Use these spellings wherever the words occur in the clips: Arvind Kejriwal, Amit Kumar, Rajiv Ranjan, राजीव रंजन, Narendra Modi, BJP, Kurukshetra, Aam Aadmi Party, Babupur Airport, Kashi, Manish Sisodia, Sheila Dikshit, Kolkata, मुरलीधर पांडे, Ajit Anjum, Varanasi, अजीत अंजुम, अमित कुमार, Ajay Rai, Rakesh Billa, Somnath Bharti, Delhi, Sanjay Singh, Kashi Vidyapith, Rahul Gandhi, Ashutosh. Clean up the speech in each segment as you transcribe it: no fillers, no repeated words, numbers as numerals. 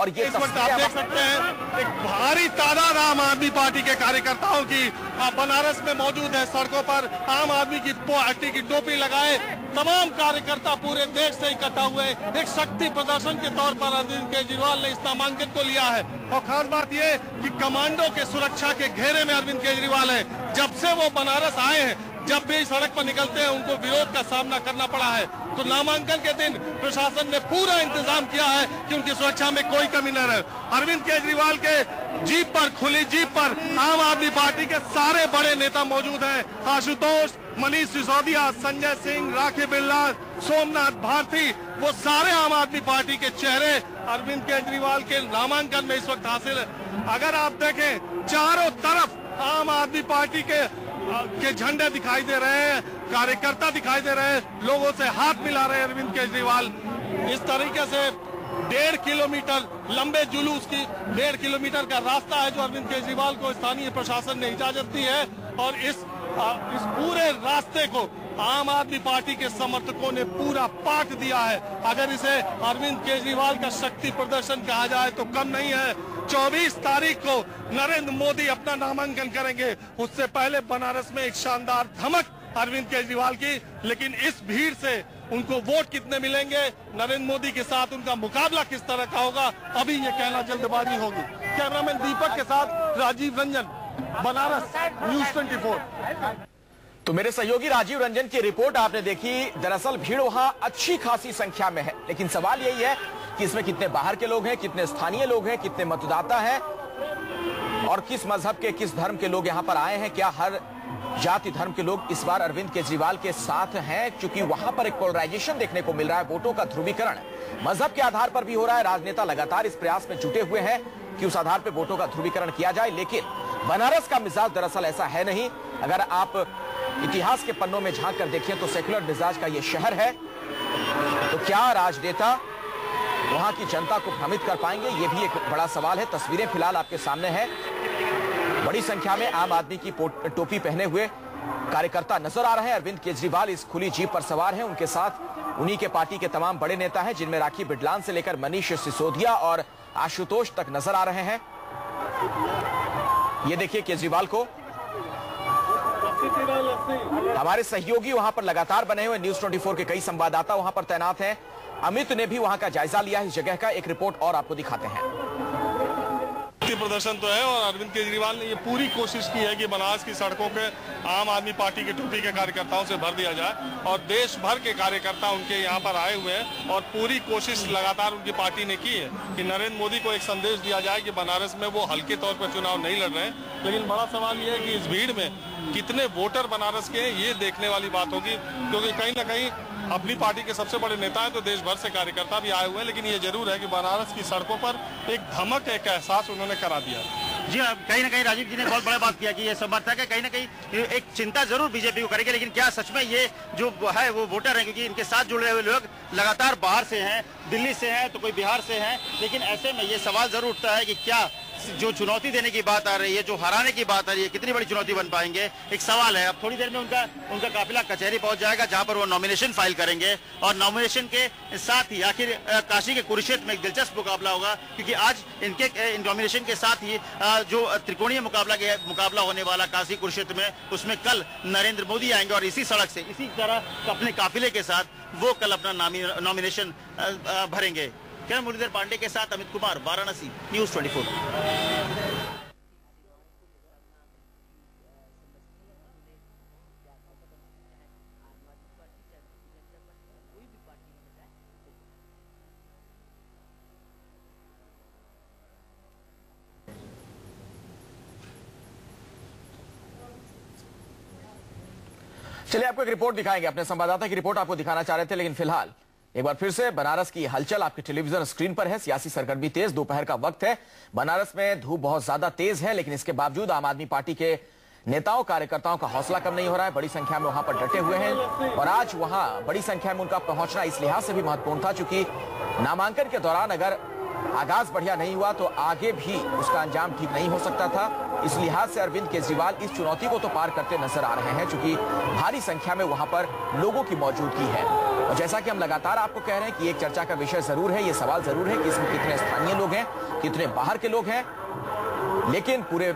और ये इस वक्त आप देख सकते हैं एक भारी तादाद आम आदमी पार्टी के कार्यकर्ताओं की बनारस में मौजूद है। सड़कों पर आम आदमी की पार्टी की टोपी लगाए तमाम कार्यकर्ता पूरे देश से इकट्ठा हुए एक शक्ति प्रदर्शन के तौर पर अरविंद केजरीवाल ने इस नामांकन को लिया है। और खास बात यह कि कमांडो के सुरक्षा के घेरे में अरविंद केजरीवाल है। जब से वो बनारस आए हैं, जब भी सड़क पर निकलते हैं उनको विरोध का सामना करना पड़ा है। तो नामांकन के दिन प्रशासन ने पूरा इंतजाम किया है कि उनकी सुरक्षा में कोई कमी न रहे। अरविंद केजरीवाल के जीप पर, खुली जीप पर आम आदमी पार्टी के सारे बड़े नेता मौजूद हैं। आशुतोष, मनीष सिसोदिया, संजय सिंह, राकेश बिल्ला, सोमनाथ भारती, वो सारे आम आदमी पार्टी के चेहरे अरविंद केजरीवाल के नामांकन में इस वक्त हासिल है। अगर आप देखें चारों तरफ आम आदमी पार्टी के झंडे दिखाई दे रहे हैं, कार्यकर्ता दिखाई दे रहे हैं, लोगों से हाथ मिला रहे हैं अरविंद केजरीवाल। इस तरीके से 1.5 किलोमीटर लंबे जुलूस की 1.5 किलोमीटर का रास्ता है जो अरविंद केजरीवाल को स्थानीय प्रशासन ने इजाजत दी है। और इस पूरे रास्ते को आम आदमी पार्टी के समर्थकों ने पूरा पाट दिया है। अगर इसे अरविंद केजरीवाल का शक्ति प्रदर्शन कहा जाए तो कम नहीं है। 24 तारीख को नरेंद्र मोदी अपना नामांकन करेंगे, उससे पहले बनारस में एक शानदार धमक अरविंद केजरीवाल की। लेकिन इस भीड़ से उनको वोट कितने मिलेंगे, नरेंद्र मोदी के साथ उनका मुकाबला किस तरह का होगा, अभी ये कहना जल्दबाजी होगी। कैमरामैन दीपक के साथ राजीव रंजन, बनारस, न्यूज़ 24। तो मेरे सहयोगी राजीव रंजन की रिपोर्ट आपने देखी। दरअसल भीड़ वहां अच्छी खासी संख्या में है, लेकिन सवाल यही है कि इसमें कितने बाहर के लोग हैं, कितने स्थानीय लोग हैं, कितने मतदाता हैं और किस मजहब के, किस धर्म के लोग यहां पर आए हैं। क्या हर जाति धर्म के लोग इस बार अरविंद केजरीवाल के साथ हैं? क्योंकि वहां पर एक पोलराइजेशन देखने को मिल रहा है, वोटों का ध्रुवीकरण मजहब के आधार पर भी हो रहा है। राजनेता लगातार इस प्रयास में जुटे हुए हैं कि उस आधार पर वोटों का ध्रुवीकरण किया जाए, लेकिन बनारस का मिजाज दरअसल ऐसा है नहीं। अगर आप इतिहास के पन्नों में झांक कर देखिए तो सेक्युलर मिजाज का यह शहर है। तो क्या राजनेता वहां की जनता को भ्रमित कर पाएंगे, यह भी एक बड़ा सवाल है। तस्वीरें फिलहाल आपके सामने हैं, बड़ी संख्या में आम आदमी की टोपी पहने हुए कार्यकर्ता नजर आ रहे हैं। अरविंद केजरीवाल इस खुली जीप पर सवार हैं, उनके साथ उन्हीं के पार्टी के तमाम बड़े नेता हैं जिनमें राखी बिडलान से लेकर मनीष सिसोदिया और आशुतोष तक नजर आ रहे हैं। ये देखिए केजरीवाल को, हमारे सहयोगी वहां पर लगातार बने हुए न्यूज़ 24 के कई संवाददाता वहां पर तैनात हैं। अमित ने भी वहां का जायजा लिया है इस जगह का, एक रिपोर्ट और आपको दिखाते हैं। प्रदर्शन तो है और अरविंद केजरीवाल ने ये पूरी कोशिश की है कि बनारस की सड़कों के आम आदमी पार्टी की टोपी के कार्यकर्ताओं से भर दिया जाए और देश भर के कार्यकर्ता उनके यहाँ पर आए हुए हैं और पूरी कोशिश लगातार उनकी पार्टी ने की है कि नरेंद्र मोदी को एक संदेश दिया जाए कि बनारस में वो हल्के तौर पर चुनाव नहीं लड़ रहे हैं। लेकिन बड़ा सवाल ये है कि इस भीड़ में कितने वोटर बनारस के हैं, ये देखने वाली बात होगी। क्योंकि कहीं ना कहीं अपनी पार्टी के सबसे बड़े नेता हैं तो देश भर से कार्यकर्ता भी आए हुए हैं, लेकिन ये जरूर है कि बनारस की सड़कों पर एक धमक, एक एहसास उन्होंने करा दिया। जी हाँ, कहीं ना कहीं राजीव जी ने बहुत बड़ा बात किया कि ये समर्थक है, कहीं ना कहीं एक चिंता जरूर बीजेपी को करेगी। लेकिन क्या सच में ये जो है वो वोटर है, क्योंकि इनके साथ जुड़े हुए लोग लगातार बाहर से हैं, दिल्ली से हैं, तो कोई बिहार से हैं। लेकिन ऐसे में ये सवाल जरूर उठता है कि क्या जो चुनौती देने की बात आ रही है, जो हराने की बात आ रही है, कितनी बड़ी चुनौती बन पाएंगे, एक सवाल है। अब थोड़ी देर में उनका काफिला कचहरी पहुंच जाएगा जहां पर वो नॉमिनेशन फाइल करेंगे और नॉमिनेशन के साथ ही आखिर काशी के कुरुक्षेत्र में एक दिलचस्प मुकाबला होगा, क्योंकि आज इनके नॉमिनेशन के साथ ही जो त्रिकोणीय मुकाबला होने वाला काशी कुरुक्षेत्र में, उसमें कल नरेंद्र मोदी आएंगे और इसी सड़क से, इसी तरह अपने काफिले के साथ वो कल अपना नॉमिनेशन भरेंगे। क्या मुरलीधर पांडे के साथ अमित कुमार, वाराणसी, न्यूज़ 24। चलिए आपको एक रिपोर्ट दिखाएंगे, अपने संवाददाता की रिपोर्ट आपको दिखाना चाह रहे थे, लेकिन फिलहाल एक बार फिर से बनारस की हलचल आपके टेलीविजन स्क्रीन पर है। सियासी सरगर्मी तेज, दोपहर का वक्त है, बनारस में धूप बहुत ज्यादा तेज है, लेकिन इसके बावजूद आम आदमी पार्टी के नेताओं, कार्यकर्ताओं का हौसला कम नहीं हो रहा है। बड़ी संख्या में वहां पर डटे हुए हैं और आज वहां बड़ी संख्या में उनका पहुंचना इस लिहाज से भी महत्वपूर्ण था चूंकि नामांकन के दौरान अगर आगाज बढ़िया नहीं हुआ तो आगे भी उसका अंजाम ठीक नहीं हो सकता था। इस लिहाज से अरविंद केजरीवाल इस चुनौती को तो पार करते नजर आ रहे हैं चूंकि भारी संख्या में वहां पर लोगों की मौजूदगी है। और जैसा कि हम लगातार आपको कह रहे हैं कि एक चर्चा का विषय जरूर है, ये सवाल जरूर है कि इसमें कितने स्थान कितने बाहर के लोग हैं, लेकिन पूरे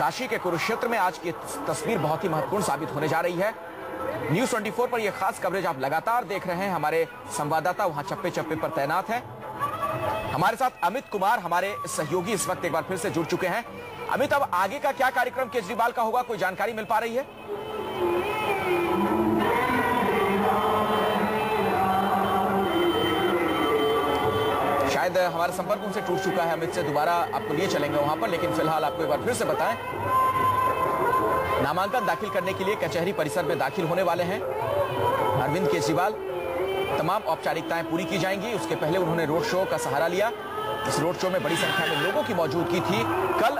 काशी के कुरुक्षेत्र में आज की तस्वीर बहुत ही महत्वपूर्ण साबित होने जा रही है। न्यूज 24 पर यह खास कवरेज आप लगातार देख रहे हैं। हमारे संवाददाता वहां चप्पे चप्पे पर तैनात हैं। हमारे साथ अमित कुमार हमारे सहयोगी इस वक्त एक बार फिर से जुड़ चुके हैं। अमित, अब आगे का क्या कार्यक्रम केजरीवाल का होगा, कोई जानकारी मिल पा रही है? शायद हमारे संपर्क उनसे टूट चुका है। अमित से दोबारा आपको लिए चलेंगे वहां पर, लेकिन फिलहाल आपको एक बार फिर से बताएं, नामांकन दाखिल करने के लिए कचहरी परिसर में दाखिल होने वाले हैं अरविंद केजरीवाल। तमाम औपचारिकताएं पूरी की जाएंगी, उसके पहले उन्होंने रोड शो का सहारा लिया। इस रोड शो में बड़ी संख्या में लोगों की मौजूदगी थी। कल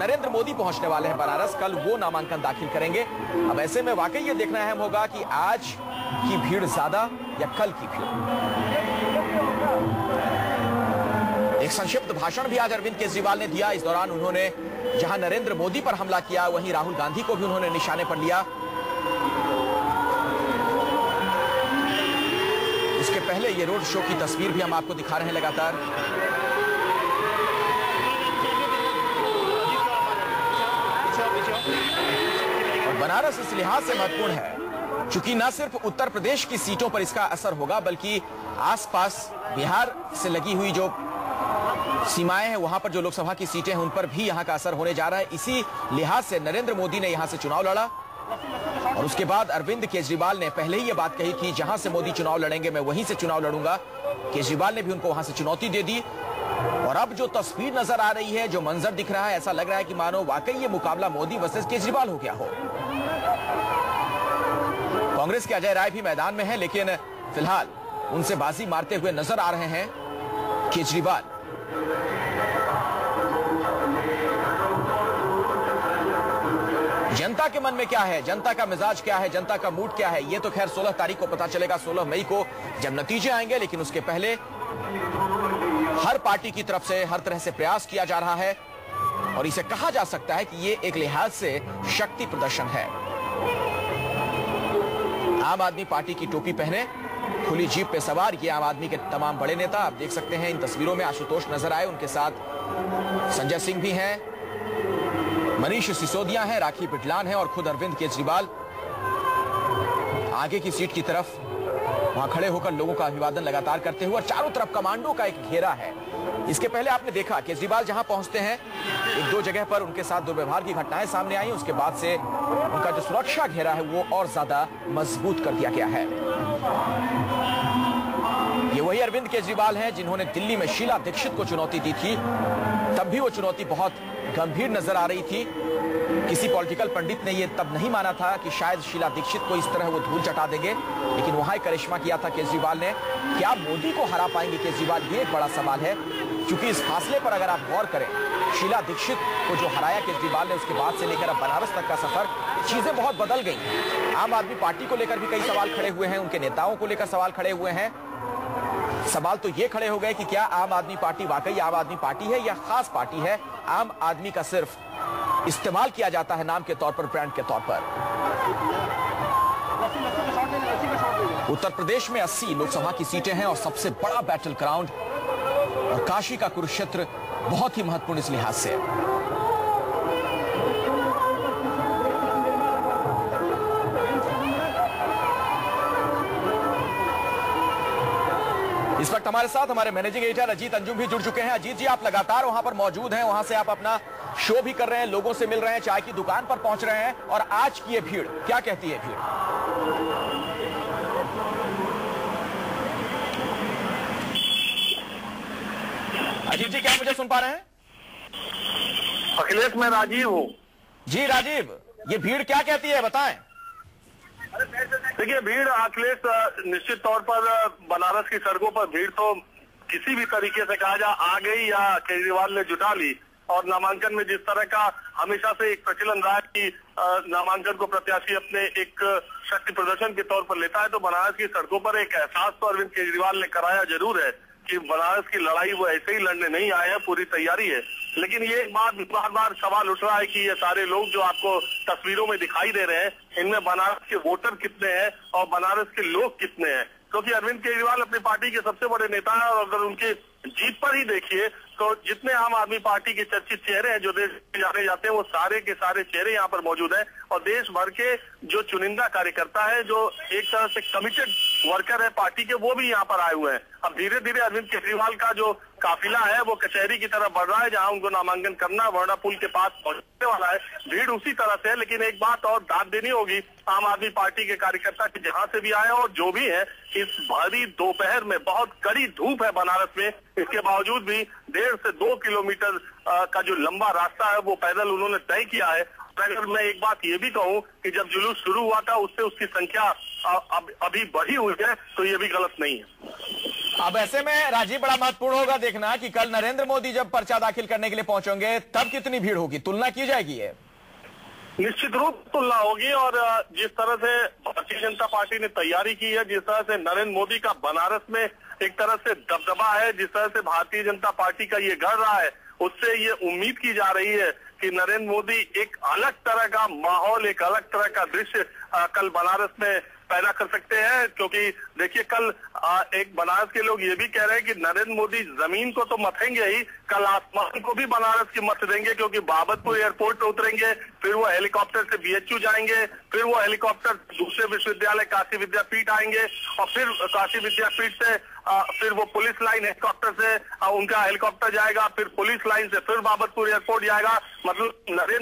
नरेंद्र मोदी पहुंचने वाले हैं बनारस, कल वो नामांकन दाखिल करेंगे। अब ऐसे में वाकई ये देखना अहम होगा कि आज की भीड़ ज्यादा या कल की भीड़। एक संक्षिप्त भाषण भी आज अरविंद केजरीवाल ने दिया। इस दौरान उन्होंने जहां नरेंद्र मोदी पर हमला किया, वहीं राहुल गांधी को भी उन्होंने निशाने पर लिया। उसके पहले ये रोड शो की तस्वीर भी हम आपको दिखा रहे हैं लगातार। और बनारस इस लिहाज से महत्वपूर्ण है क्योंकि न सिर्फ उत्तर प्रदेश की सीटों पर इसका असर होगा, बल्कि आसपास बिहार से लगी हुई जो सीमाएं हैं, वहां पर जो लोकसभा की सीटें हैं, उन पर भी यहां का असर होने जा रहा है। इसी लिहाज से नरेंद्र मोदी ने यहां से चुनाव लड़ा और उसके बाद अरविंद केजरीवाल ने पहले ही ये बात कही थी, जहां से मोदी चुनाव लड़ेंगे मैं वहीं से चुनाव लड़ूंगा। केजरीवाल ने भी उनको वहां से चुनौती दे दी और अब जो तस्वीर नजर आ रही है, जो मंजर दिख रहा है, ऐसा लग रहा है कि मानो वाकई ये मुकाबला मोदी वर्सेस केजरीवाल हो गया हो। कांग्रेस के अजय राय भी मैदान में है, लेकिन फिलहाल उनसे बाजी मारते हुए नजर आ रहे हैं केजरीवाल। जनता के मन में क्या है, जनता का मिजाज क्या है, जनता का मूड क्या है, ये तो खैर 16 तारीख को पता चलेगा, 16 मई को जब नतीजे आएंगे। लेकिन उसके पहले हर पार्टी की तरफ से हर तरह से प्रयास किया जा रहा है और इसे कहा जा सकता है कि ये एक लिहाज से शक्ति प्रदर्शन है। आम आदमी पार्टी की टोपी पहने, खुली जीप पे सवार ये आम आदमी के तमाम बड़े नेता आप देख सकते हैं इन तस्वीरों में। आशुतोष नजर आए, उनके साथ संजय सिंह भी हैं, मनीष सिसोदिया हैं, राखी पिटलान हैं और खुद अरविंद केजरीवाल आगे की सीट की तरफ वहां खड़े होकर लोगों का अभिवादन लगातार करते हुए। चारों तरफ कमांडो का एक घेरा है। इसके पहले आपने देखा केजरीवाल जहां पहुंचते हैं, एक दो जगह पर उनके साथ दुर्व्यवहार की घटनाएं सामने आई। उसके बाद से उनका जो सुरक्षा घेरा है वो और ज्यादा मजबूत कर दिया गया है। ये वही अरविंद केजरीवाल हैं जिन्होंने दिल्ली में शीला दीक्षित को चुनौती दी थी। तब भी वो चुनौती बहुत गंभीर नजर आ रही थी। किसी पॉलिटिकल पंडित ने ये तब नहीं माना था कि शायद शीला दीक्षित को इस तरह वो धूल चटा देंगे, लेकिन वहां एक करिश्मा किया था केजरीवाल ने। क्या मोदी को हरा पाएंगे केजरीवाल, ये एक बड़ा सवाल है क्योंकि इस फासले पर अगर आप गौर करें, शीला दीक्षित को जो हराया केजरीवाल ने, उसके बाद से लेकर अब बनारस तक का सफर, चीजें बहुत बदल गई हैं। आम आदमी पार्टी को लेकर भी कई सवाल खड़े हुए हैं, उनके नेताओं को लेकर सवाल खड़े हुए हैं। सवाल तो ये खड़े हो गए कि क्या आम आदमी पार्टी वाकई आम आदमी पार्टी है या खास पार्टी है, आम आदमी का सिर्फ इस्तेमाल किया जाता है नाम के तौर पर, ब्रांड के तौर पर। उत्तर प्रदेश में 80 लोकसभा की सीटें हैं और सबसे बड़ा बैटल ग्राउंड और काशी का कुरुक्षेत्र बहुत ही महत्वपूर्ण इस लिहाज से। इस वक्त हमारे साथ हमारे मैनेजिंग एडिटर अजीत अंजुम भी जुड़ चुके हैं। अजीत जी, आप लगातार वहां पर मौजूद हैं, वहां से आप अपना शो भी कर रहे हैं, लोगों से मिल रहे हैं, चाय की दुकान पर पहुंच रहे हैं, और आज की ये भीड़ क्या कहती है? अजीत जी, क्या मुझे सुन पा रहे हैं? अखिलेश, मैं राजीव हूँ। जी राजीव, ये भीड़ क्या कहती है, बताएं। देखिए, भीड़ अखिलेश, निश्चित तौर पर बनारस की सड़कों पर भीड़ तो किसी भी तरीके से कहा जा आ गई या केजरीवाल ने जुटा ली। और नामांकन में जिस तरह का हमेशा से एक प्रचलन रहा है कि नामांकन को प्रत्याशी अपने एक शक्ति प्रदर्शन के तौर पर लेता है, तो बनारस की सड़कों पर एक एहसास तो अरविंद केजरीवाल ने कराया जरूर है कि बनारस की लड़ाई वो ऐसे ही लड़ने नहीं आए हैं, पूरी तैयारी है। लेकिन ये बार बार सवाल उठ रहा है कि ये सारे लोग जो आपको तस्वीरों में दिखाई दे रहे हैं, इनमें बनारस के वोटर कितने हैं और बनारस के लोग कितने हैं, क्योंकि अरविंद केजरीवाल अपनी पार्टी के सबसे बड़े नेता हैं और अगर उनके जीत पर ही देखिए तो जितने आम आदमी पार्टी के चर्चित चेहरे हैं जो देश में जाने जाते हैं वो सारे के सारे चेहरे यहाँ पर मौजूद हैं और देश भर के जो चुनिंदा कार्यकर्ता है जो एक तरह से कमिटेड वर्कर है पार्टी के वो भी यहाँ पर आए हुए हैं। अब धीरे धीरे अरविंद केजरीवाल का जो काफिला है वो कचहरी की तरफ बढ़ रहा है जहाँ उनको नामांकन करना वर्णा पुल के पास पहुंचने वाला है। भीड़ उसी तरह से है लेकिन एक बात और दाद देनी होगी आम आदमी पार्टी के कार्यकर्ता के जहाँ से भी आए और जो भी है इस भारी दोपहर में बहुत कड़ी धूप है बनारस में, इसके बावजूद भी 1.5 से 2 किलोमीटर का जो लंबा रास्ता है वो पैदल उन्होंने तय किया है। अगर मैं एक बात ये भी कहूँ कि जब जुलूस शुरू हुआ था उससे उसकी संख्या अभी बढ़ी हुई है तो ये भी गलत नहीं है। अब ऐसे में राजीव बड़ा महत्वपूर्ण होगा देखना कि कल नरेंद्र मोदी जब पर्चा दाखिल करने के लिए पहुंचेंगे तब कितनी भीड़ होगी, तुलना की जाएगी। ये निश्चित रूप तुलना होगी और जिस तरह से भारतीय जनता पार्टी ने तैयारी की है, जिस तरह से नरेंद्र मोदी का बनारस में एक तरह से दबदबा है, जिस तरह से भारतीय जनता पार्टी का ये घर रहा है उससे ये उम्मीद की जा रही है कि नरेंद्र मोदी एक अलग तरह का माहौल एक अलग तरह का दृश्य कल बनारस में पैदा कर सकते हैं। क्योंकि देखिए कल एक बनारस के लोग ये भी कह रहे हैं कि नरेंद्र मोदी जमीन को तो मथेंगे ही, कल आसमान को भी बनारस की मत देंगे क्योंकि बाबतपुर एयरपोर्ट पर उतरेंगे, फिर वो हेलीकॉप्टर से BHU जाएंगे, फिर वो हेलीकॉप्टर दूसरे विश्वविद्यालय काशी विद्यापीठ आएंगे और फिर काशी विद्यापीठ से फिर वो पुलिस लाइन हेलीकॉप्टर से उनका हेलीकॉप्टर जाएगा, फिर पुलिस लाइन से फिर बाबतपुर एयरपोर्ट जाएगा। मतलब नरेंद्र